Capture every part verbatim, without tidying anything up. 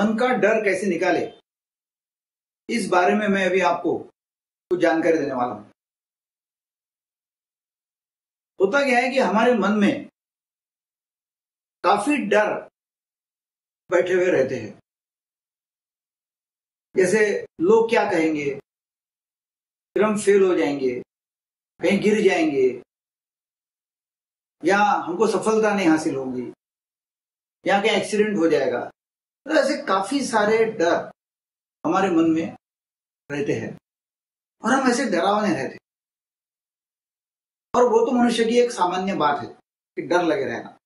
मन का डर कैसे निकाले, इस बारे में मैं अभी आपको कुछ जानकारी देने वाला हूं। होता क्या है कि हमारे मन में काफी डर बैठे हुए रहते हैं, जैसे लोग क्या कहेंगे, फिर हम फेल हो जाएंगे, कहीं गिर जाएंगे, या हमको सफलता नहीं हासिल होगी, या कहीं एक्सीडेंट हो जाएगा। तो ऐसे काफी सारे डर हमारे मन में रहते हैं और हम ऐसे डरावने रहते हैं। और वो तो मनुष्य की एक सामान्य बात है कि डर लगे रहना,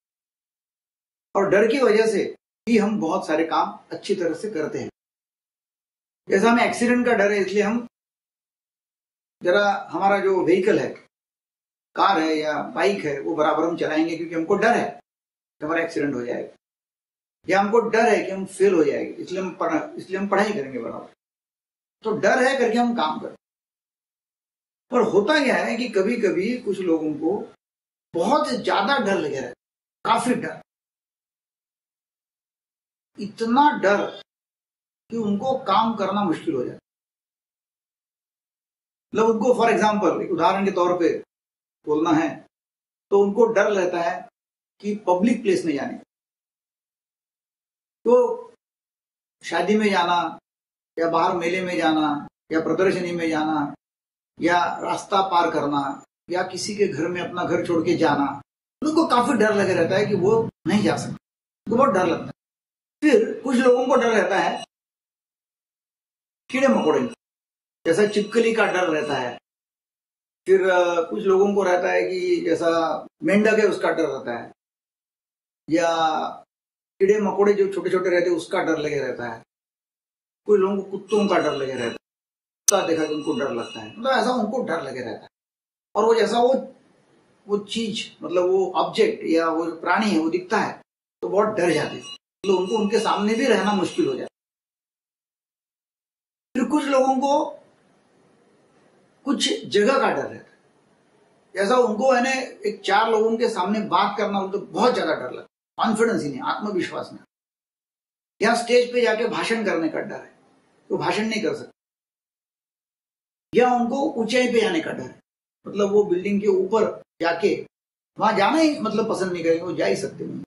और डर की वजह से ही हम बहुत सारे काम अच्छी तरह से करते हैं। जैसा हमें एक्सीडेंट का डर है, इसलिए हम जरा हमारा जो व्हीकल है, कार है या बाइक है, वो बराबर हम चलाएंगे क्योंकि हमको डर है कि हमारा एक्सीडेंट हो जाएगा, या हमको डर है कि हम फेल हो जाएंगे, इसलिए हम पढ़ा इसलिए हम पढ़ाई करेंगे बराबर। तो डर है करके हम काम करें। पर होता क्या है कि कभी कभी कुछ लोगों को बहुत ज्यादा डर लगे रहता है, काफी डर, इतना डर कि उनको काम करना मुश्किल हो जाए। मतलब उनको फॉर एग्जाम्पल एक उदाहरण के तौर पे बोलना है तो उनको डर रहता है कि पब्लिक प्लेस में जाने, तो शादी में जाना या बाहर मेले में जाना या प्रदर्शनी में जाना या रास्ता पार करना या किसी के घर में अपना घर छोड़ के जाना, उनको काफी डर लगे रहता है कि वो नहीं जा सकते, उनको बहुत डर लगता है। फिर कुछ लोगों को डर रहता है कीड़े मकोड़े, जैसा छिपकली का डर रहता है। फिर कुछ लोगों को रहता है कि जैसा मेंढक है उसका डर रहता है, या कीड़े मकोड़े जो छोटे छोटे रहते हैं उसका डर लगे रहता है। कुछ लोगों को कुत्तों का डर लगे रहता है, कुत्ता देखा कि उनको डर लगता है, मतलब ऐसा उनको डर लगे रहता है। और वो जैसा वो वो चीज मतलब वो ऑब्जेक्ट या वो प्राणी है वो दिखता है तो बहुत डर जाते हैं, तो उनको उनके सामने भी रहना मुश्किल हो जाता है। फिर कुछ लोगों को कुछ जगह का डर रहता है, जैसा उनको है ना एक चार लोगों के सामने बात करना उनको बहुत ज्यादा डर लगता है, कॉन्फिडेंस ही नहीं, आत्मविश्वास नहीं। या स्टेज पे जाके भाषण करने का डर है, वो तो भाषण नहीं कर सकते। या उनको ऊंचाई पे जाने का डर है, मतलब वो बिल्डिंग के ऊपर जाके वहां जाना ही मतलब पसंद नहीं करेंगे, वो जा ही सकते नहीं।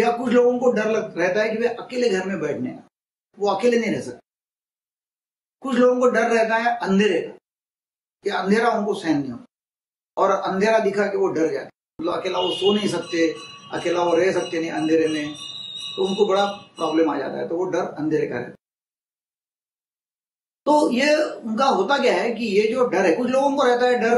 या कुछ लोगों को डर रहता है कि वे अकेले घर में बैठने का, वो अकेले नहीं रह सकते। कुछ लोगों को डर रहता है अंधेरे का, कि अंधेरा उनको सहन नहीं होता और अंधेरा दिखा के वो डर जाते, मतलब अकेला वो सो नहीं सकते, अकेला वो रह सकते नहीं अंधेरे में, तो उनको बड़ा प्रॉब्लम आ जाता है, तो वो डर अंधेरे का रहता है। तो ये उनका होता क्या है कि ये जो डर है, कुछ लोगों को रहता है डर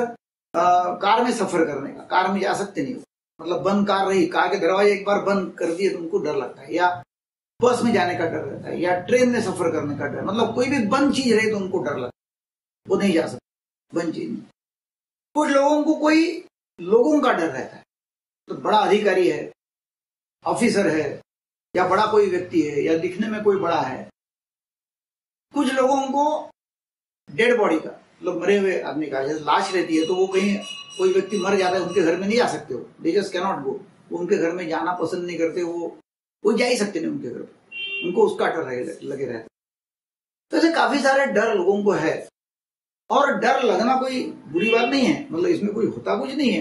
आ, कार में सफर करने का, कार में जा सकते नहीं, मतलब बंद कार रही, कार के दरवाजे एक बार बंद कर दिए तो उनको डर लगता है। या बस में जाने का डर रहता है, या ट्रेन में सफर करने का डर, मतलब कोई भी बंद चीज रही तो उनको डर लगता है, वो नहीं जा सकते, बंद चीज नहीं। कुछ लोगों को कोई लोगों का डर रहता है, तो बड़ा अधिकारी है, ऑफिसर है, या बड़ा कोई व्यक्ति है, या दिखने में कोई बड़ा है। कुछ लोगों को डेड बॉडी का, मतलब मरे हुए आदमी का, जैसे लाश रहती है तो वो कहीं कोई व्यक्ति मर जाता है उनके घर में नहीं जा सकते हो, दे जस्ट कैनॉट गो, वो उनके घर में जाना पसंद नहीं करते, वो वो जा ही सकते नहीं उनके घर पर, उनको उसका डर लगे रहता है। तो ऐसे काफी सारे डर लोगों को है, और डर लगना कोई बुरी बात नहीं है, मतलब इसमें कोई होता कुछ नहीं है।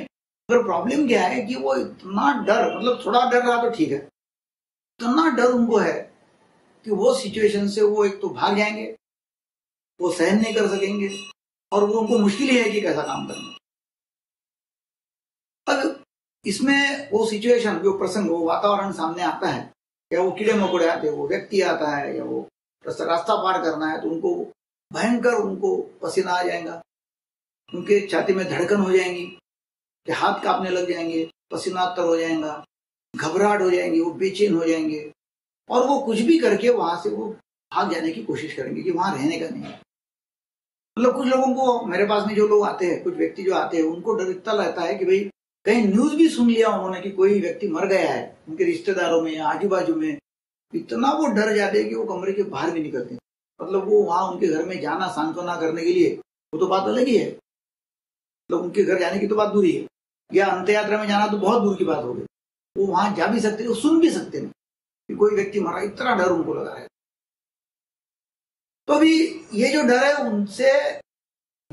अगर प्रॉब्लम क्या है कि वो इतना डर, मतलब थोड़ा डर रहा तो ठीक है, इतना डर उनको है कि वो सिचुएशन से वो एक तो भाग जाएंगे, वो सहन नहीं कर सकेंगे, और वो उनको मुश्किल ही है कि कैसा काम करना। अब इसमें वो सिचुएशन, जो प्रसंग, वो वातावरण सामने आता है, या वो कीड़े मकोड़े आते हैं, वो व्यक्ति आता है, या वो रास्ता पार करना है, तो उनको भयंकर उनको पसीना आ जाएगा, उनके छाती में धड़कन हो जाएंगी, कि हाथ कांपने लग जाएंगे, पसीना तर हो जाएगा, घबराहट हो जाएंगी, वो बेचैन हो जाएंगे, और वो कुछ भी करके वहां से वो भाग जाने की कोशिश करेंगे कि वहां रहने का नहीं। मतलब कुछ लोगों को, मेरे पास में जो लोग आते हैं, कुछ व्यक्ति जो आते हैं, उनको डर इतना रहता है कि भाई कहीं न्यूज भी सुन लिया उन्होंने कि कोई व्यक्ति मर गया है उनके रिश्तेदारों में या आजू बाजू में, इतना वो डर जाते हैं कि वो कमरे के बाहर भी निकलते हैं। मतलब वो वहां उनके घर में जाना सांत्वना करने के लिए, वो तो बात अलग ही है, मतलब उनके घर जाने की तो बात दूरी है, या अंत यात्रा में जाना तो बहुत दूर की बात हो गई, वो वहां जा भी सकते, वो सुन भी सकते नहीं, कि कोई व्यक्ति मरा, इतना डर उनको लगा है। तो अभी ये जो डर है उनसे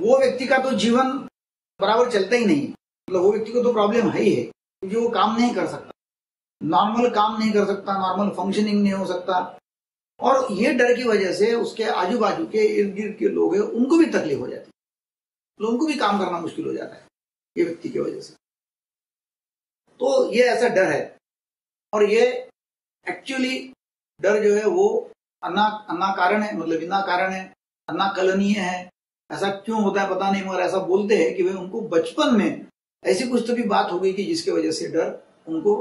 वो व्यक्ति का तो जीवन बराबर चलता ही नहीं, मतलब वो व्यक्ति को तो प्रॉब्लम है ही है, क्योंकि वो काम नहीं कर सकता, नॉर्मल काम नहीं कर सकता, नॉर्मल फंक्शनिंग नहीं हो सकता। और ये डर की वजह से उसके आजू बाजू के इर्द गिर्द के लोग हैं उनको भी तकलीफ हो जाती है, लोगों को भी काम करना मुश्किल हो जाता है ये व्यक्ति की वजह से। तो ये ऐसा डर है, और ये एक्चुअली डर जो है वो अन्ना अन्ना कारण है, मतलब बिना कारण है, अन्ना कलनीय है। ऐसा क्यों होता है पता नहीं, मगर ऐसा बोलते हैं कि भाई उनको बचपन में ऐसी कुछ तो भी बात हो गई कि जिसके वजह से डर उनको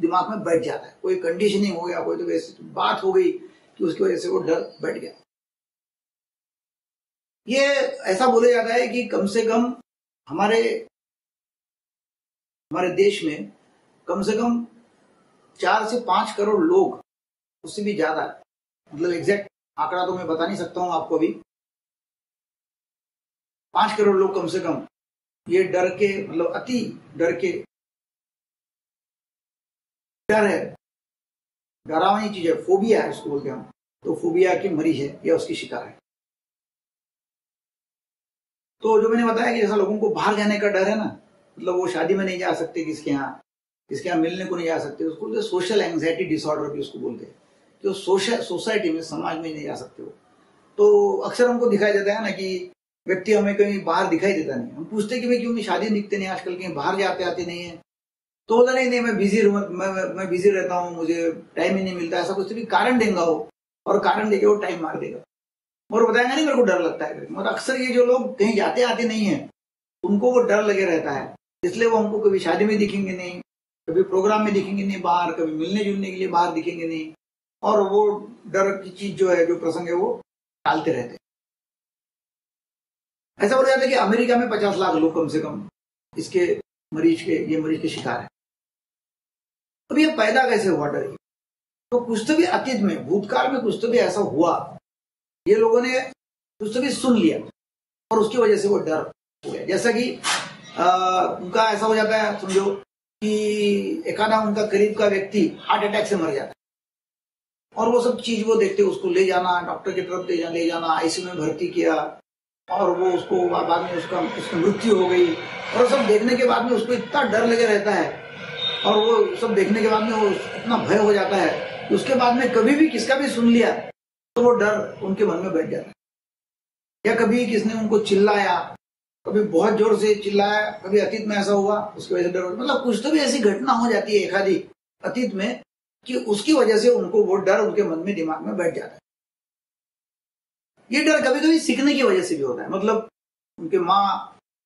दिमाग में बैठ जाता है, कोई कंडीशनिंग हो गया, कोई तो ऐसी बात हो गई कि उसकी वजह से वो डर बैठ गया। ये ऐसा बोला जाता है कि कम से कम हमारे हमारे देश में कम से कम चार से पांच करोड़ लोग, उससे भी ज्यादा, मतलब एग्जैक्ट आंकड़ा तो मैं बता नहीं सकता हूं आपको, भी पांच करोड़ लोग कम से कम ये डर के, मतलब अति डर के, डर है, डरावनी चीज है, फोबिया है उसको बोलते हैं हम, तो फोबिया की मरीज है या उसकी शिकार है। तो जो मैंने बताया कि जैसा लोगों को बाहर जाने का डर है ना, मतलब वो शादी में नहीं जा सकते, किसके यहाँ किसके यहाँ मिलने को नहीं जा सकते, उसको जो सोशल एंग्जाइटी डिसऑर्डर भी उसको बोलते हैं, जो सोशल सोसाइटी में समाज में नहीं जा सकते हो। तो अक्सर हमको दिखाई देता है ना कि व्यक्ति हमें कहीं बाहर दिखाई देता नहीं, हम पूछते कि भाई क्यों नहीं शादी निकते नहीं, आजकल कहीं बाहर जाते आते नहीं है, तो बोलता नहीं नहीं मैं बिजी मैं मैं बिजी रहता हूँ, मुझे टाइम ही नहीं मिलता, ऐसा कुछ भी कारण देगा वो, और कारण देके वो टाइम मार देगा और बताएगा नहीं मेरे को डर लगता है। मतलब अक्सर ये जो लोग कहीं जाते आते नहीं है उनको वो डर लगे रहता है, इसलिए वो हमको कभी शादी में दिखेंगे नहीं, कभी प्रोग्राम में दिखेंगे नहीं बाहर, कभी मिलने जुलने के लिए बाहर दिखेंगे नहीं, और वो डर की चीज जो है, जो प्रसंग है वो टालते रहते हैं। ऐसा बोला जाता है कि अमेरिका में पचास लाख लोग कम से कम इसके मरीज के ये मरीज के शिकार है। अब ये पैदा कैसे हुआ डर? तो कुछ तो भी अतीत में, भूतकाल में कुछ तो भी ऐसा हुआ, ये लोगों ने कुछ तो भी सुन लिया और उसकी वजह से वो डर हो गया। जैसा कि आ, उनका ऐसा हो जाता है, समझो कि एकादा उनका करीब का व्यक्ति हार्ट अटैक से मर जाता है, और वो सब चीज वो देखते, उसको ले जाना डॉक्टर की तरफ ले जाना, आईसीयू में भर्ती किया, और वो उसको बाद में उसका उसकी मृत्यु हो गई, और सब देखने के बाद में उसको इतना डर लगे रहता है, और वो सब देखने के बाद में वो इतना भय हो जाता है कि उसके बाद में कभी भी किसका भी सुन लिया तो वो डर उनके मन में बैठ जाता है। या कभी किसने उनको चिल्लाया, कभी बहुत जोर से चिल्लाया, कभी अतीत में ऐसा हुआ, उसकी वजह से डर, मतलब कुछ तो भी ऐसी घटना हो जाती है एकादी अतीत में कि उसकी वजह से उनको वो डर उनके मन में दिमाग में बैठ जाता है। ये डर कभी कभी सीखने की वजह से भी होता है, मतलब उनके माँ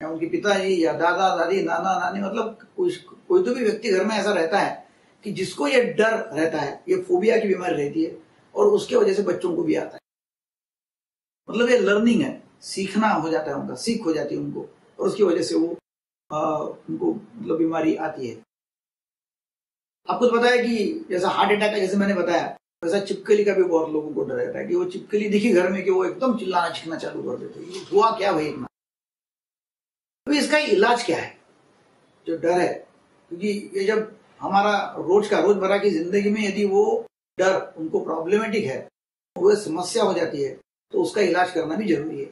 या उनके पिताजी या दादा दादी नाना नानी, मतलब कोई तो भी व्यक्ति घर में ऐसा रहता है कि जिसको ये डर रहता है, ये फोबिया की बीमारी रहती है, और उसके वजह से बच्चों को भी आता है। मतलब ये लर्निंग है, सीखना हो जाता है उनका, सीख हो जाती है उनको, और उसकी वजह से वो आ, उनको मतलब बीमारी आती है। आपको तो पता है कि जैसा हार्ट अटैक है, जैसे मैंने बताया, वैसा छिपकली का भी बहुत लोगों को डर रहता है कि वो छिपकली दिखी घर में कि वो एकदम चिल्लाना चीखना चालू कर देते हैं, हुआ क्या भाई इतना। अभी इसका इलाज क्या है जो डर है? क्योंकि ये जब हमारा रोज का रोजमर्रा की जिंदगी में यदि वो डर उनको प्रॉब्लमेटिक है, वो समस्या हो जाती है, तो उसका इलाज करना भी जरूरी है।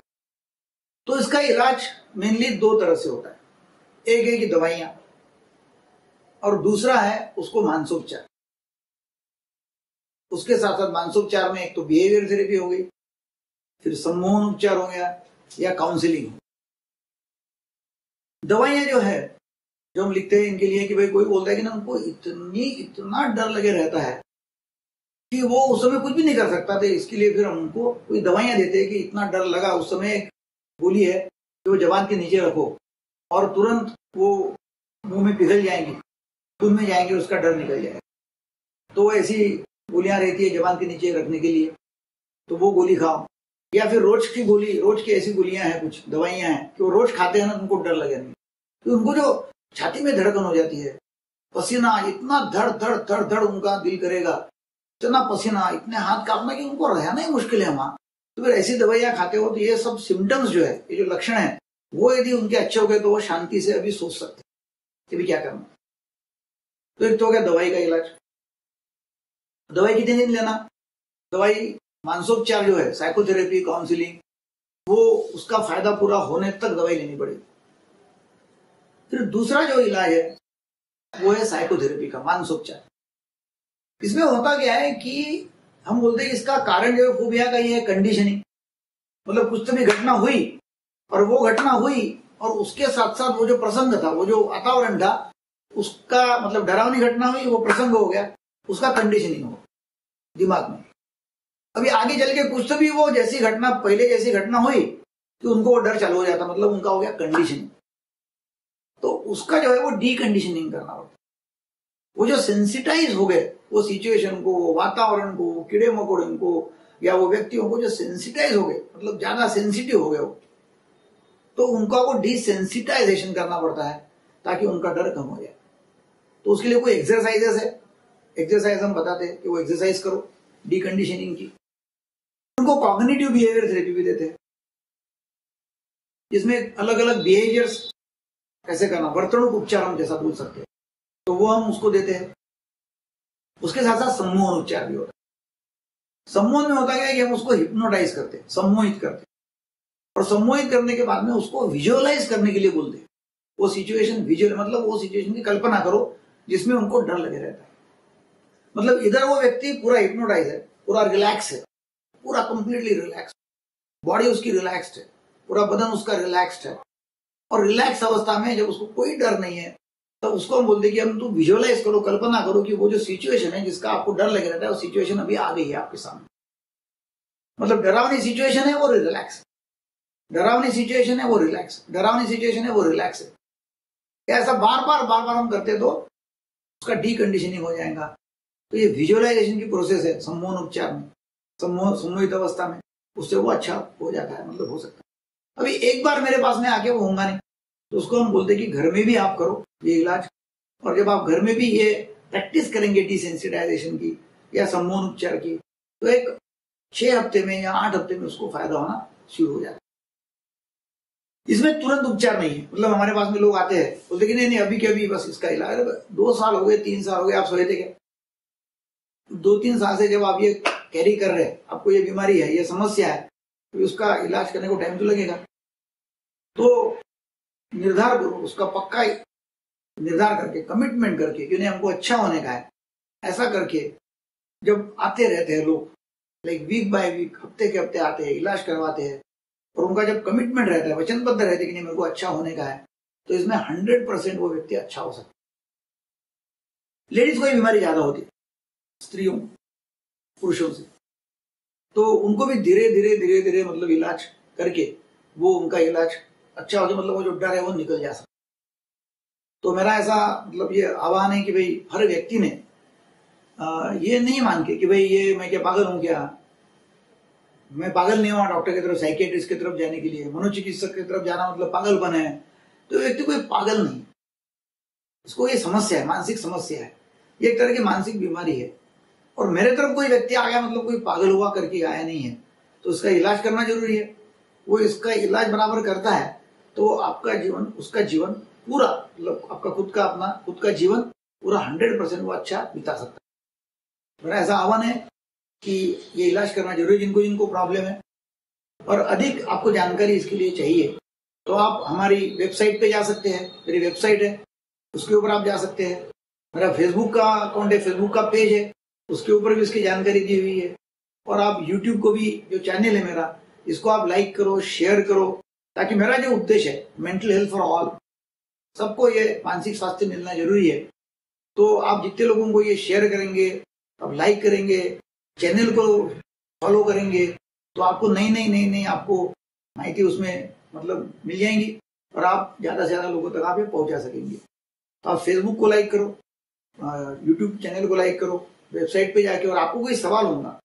तो इसका इलाज मेनली दो तरह से होता है, एक है कि दवाइयां, और दूसरा है उसको मानसोपचार। उसके साथ साथ मानसोपचार में एक तो बिहेवियर थेरेपी हो गई, फिर सम्मोहन उपचार हो गया, या काउंसलिंग हो। दवाइयां जो है जो हम लिखते हैं इनके लिए कि भाई कोई बोलता है कि ना उनको इतनी इतना डर लगे रहता है कि वो उस समय कुछ भी नहीं कर सकता था, इसके लिए फिर हम उनको कोई दवाइयां देते हैं कि इतना डर लगा। उस समय एक गोली है जो जबान के नीचे रखो और तुरंत वो मुंह में पिघल जाएंगी, खून में जाएंगे, उसका डर निकल जाएगा। तो ऐसी गोलियां रहती है जबान के नीचे रखने के लिए, तो वो गोली खाओ। या फिर रोज की गोली, रोज की ऐसी गोलियां हैं, कुछ दवाइयां हैं कि वो रोज खाते हैं ना, उनको डर लगे नहीं, तो उनको जो छाती में धड़कन हो जाती है, पसीना, इतना धड़ धड़ धड़ धड़ उनका दिल करेगा, इतना पसीना, इतने हाथ कांपना कि उनको रहना ही मुश्किल है वहां। तो फिर ऐसी दवाइयां खाते हो तो ये सब सिम्टम्स जो है, ये जो लक्षण है, वो यदि उनके अच्छे हो गए तो वो शांति से अभी सोच सकते हैं कि भी क्या करना। तो एक तो हो गया दवाई का इलाज, दवाई कितने दिन लेना, दवाई मानसोपचार जो है साइकोथेरेपी काउंसिलिंग वो उसका फायदा पूरा होने तक दवाई लेनी पड़ेगी। फिर दूसरा जो इलाज है वो है साइकोथेरेपी का मानसोपचार। इसमें होता क्या है कि हम बोलते हैं इसका कारण जो है फोबिया का ये है कंडीशनिंग, मतलब कुछ तो भी घटना हुई और वो घटना हुई और उसके साथ साथ वो जो प्रसंग था वो जो वातावरण था उसका मतलब डरावनी घटना हुई वो प्रसंग हो गया उसका कंडीशनिंग हो दिमाग में। अभी आगे चल के कुछ तो भी वो जैसी घटना पहले जैसी घटना हुई तो उनको वो डर चालू हो जाता, मतलब उनका हो गया कंडीशनिंग। तो उसका जो है वो डीकंडीशनिंग करना पड़ता, वो जो सेंसिटाइज हो गए वो सिचुएशन को वातावरण को कीड़े मकोड़े को या वो व्यक्तियों को जो सेंसिटाइज हो गए मतलब ज्यादा सेंसिटिव हो गए वो, तो उनका वो डिसेंसिटाइजेशन करना पड़ता है ताकि उनका डर कम हो जाए। तो उसके लिए कोई एक्सरसाइजेस है, एक्सरसाइज हम बताते हैं कि वो एक्सरसाइज करो डीकंडीशनिंग की। उनको कॉग्निटिव बिहेवियर थेरेपी भी देते हैं जिसमें अलग अलग बिहेवियर्स कैसे करना, वर्तणुक उपचार हम जैसा बोल सकते हैं, तो वो हम उसको देते हैं। उसके साथ साथ सम्मोहन उपचार भी होता है। सम्मोहन में होता क्या है कि हम उसको हिप्नोटाइज करते हैं, सम्मोहित करते हैं और सम्मोहित करने के बाद में उसको विजुअलाइज करने के लिए बोलते हैं। वो सिचुएशन विजुअल मतलब वो सिचुएशन की कल्पना करो जिसमें उनको डर लगे रहता है। मतलब इधर वो व्यक्ति पूरा हिप्नोटाइज है, पूरा रिलैक्स है, पूरा कंप्लीटली रिलैक्स, बॉडी उसकी रिलैक्स्ड है, पूरा बदन उसका रिलैक्स्ड है और रिलैक्स अवस्था में जब उसको कोई डर नहीं है तो उसको हम बोलते हैं कि हम तुम विजुअलाइज करो, कल्पना करो कि वो जो सिचुएशन है जिसका आपको डर लग रहा है वो सिचुएशन अभी आ गई है आपके सामने। मतलब डरावनी सिचुएशन है वो रिलैक्स, डरावनी सिचुएशन है वो रिलैक्स, डरावनी सिचुएशन है वो रिलैक्स है। ऐसा बार बार बार बार हम करते तो उसका डीकंडीशनिंग हो जाएगा। तो ये विजुअलाइजेशन की प्रोसेस है सम्मोहन उपचार में, सम्मोहित अवस्था में, उससे वो अच्छा हो जाता है, मतलब हो सकता है। अभी एक बार मेरे पास में आके वो होगा नहीं, तो उसको हम बोलते हैं कि घर में भी आप करो ये इलाज। और जब आप घर में भी ये प्रैक्टिस करेंगे डिसेंसिटाइजेशन की या सम्मोहन उपचार की तो एक छह हफ्ते में या आठ हफ्ते में उसको फायदा होना शुरू हो जाता है। इसमें तुरंत उपचार नहीं है, मतलब हमारे पास में लोग आते हैं बोलते कि नहीं नहीं अभी के अभी बस इसका इलाज, दो साल हो गए तीन साल हो गए आप सोए थे क्या, दो तीन साल से जब आप ये कैरी कर रहे हैं आपको ये बीमारी है ये समस्या है तो उसका इलाज करने को टाइम तो लगेगा। तो निर्धार करो उसका, पक्का निर्धार करके कमिटमेंट करके कि नहीं हमको अच्छा होने का है, ऐसा करके जब आते रहते हैं लोग लाइक वीक बाय वीक हफ्ते के हफ्ते आते हैं इलाज करवाते हैं और उनका जब कमिटमेंट रहता है वचनबद्ध रहते कि नहीं मेरे को अच्छा होने का है, तो इसमें हंड्रेड परसेंट वो व्यक्ति अच्छा हो सकता है। लेडीज को ही बीमारी ज्यादा होती है स्त्रियों पुरुषों से, तो उनको भी धीरे धीरे धीरे धीरे मतलब इलाज करके वो उनका इलाज अच्छा हो जाए, मतलब वो जो डर है वो निकल जा सकता। तो मेरा ऐसा मतलब ये आह्वान है कि भाई हर व्यक्ति ने आ, ये नहीं मान के कि भाई ये मैं क्या पागल हूं क्या, मैं पागल नहीं हुआ डॉक्टर की तरफ साइकेट्रिस्ट की तरफ जाने के लिए, मनोचिकित्सक की तरफ जाना मतलब पागलपन है। तो व्यक्ति कोई पागल नहीं, इसको ये समस्या है, मानसिक समस्या है, ये एक तरह की मानसिक बीमारी है। और मेरे तरफ कोई व्यक्ति आ गया मतलब कोई पागल हुआ करके आया नहीं है, तो उसका इलाज करना जरूरी है। वो इसका इलाज बराबर करता है तो आपका जीवन उसका जीवन पूरा मतलब आपका खुद का अपना खुद का जीवन पूरा हंड्रेड परसेंट वो अच्छा बिता सकता है। मेरा ऐसा आह्वान है कि ये इलाज करना जरूरी है जिनको जिनको प्रॉब्लम है। और अधिक आपको जानकारी इसके लिए चाहिए तो आप हमारी वेबसाइट पे जा सकते हैं, मेरी वेबसाइट है उसके ऊपर आप जा सकते हैं, मेरा फेसबुक का अकाउंट है फेसबुक का पेज है उसके ऊपर भी इसकी जानकारी दी हुई है। और आप यूट्यूब को भी जो चैनल है मेरा इसको आप लाइक करो शेयर करो ताकि मेरा जो उद्देश्य है मेंटल हेल्थ फॉर ऑल, सबको ये मानसिक स्वास्थ्य मिलना जरूरी है। तो आप जितने लोगों को ये शेयर करेंगे आप लाइक करेंगे चैनल को फॉलो करेंगे तो आपको नई नई नई नई आपको माहिती उसमें मतलब मिल जाएंगी और आप ज़्यादा से ज़्यादा लोगों तक आप ये पहुँचा सकेंगे। तो आप फेसबुक को लाइक करो, यूट्यूब चैनल को लाइक करो, वेबसाइट पर जाके और आपको कोई सवाल होगा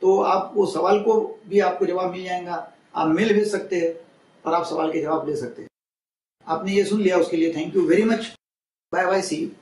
तो आप वो सवाल को भी आपको जवाब मिल जाएगा, आप मेल भेज सकते हैं और आप सवाल के जवाब ले सकते हैं। आपने ये सुन लिया उसके लिए thank you very much, bye bye, see you.